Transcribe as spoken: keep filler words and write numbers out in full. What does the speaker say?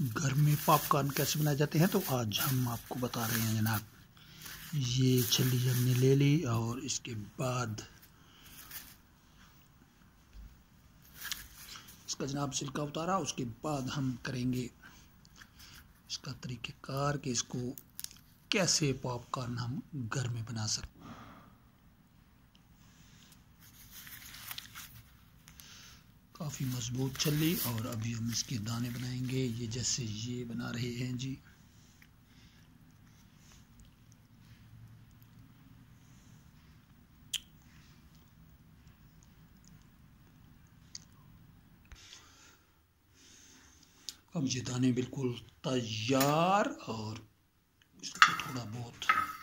घर में पॉपकॉर्न कैसे बनाए जाते हैं, तो आज हम आपको बता रहे हैं जनाब। ये छली हमने ले ली और इसके बाद इसका जनाब छिलका उतारा। उसके बाद हम करेंगे इसका तरीक़ेकार कि इसको कैसे पॉपकॉर्न हम घर में बना सकते। काफ़ी मजबूत छल्ली, और अभी हम इसके दाने बनाएंगे, ये जैसे ये बना रहे हैं जी। अब ये दाने बिल्कुल तैयार, और इसको थोड़ा बहुत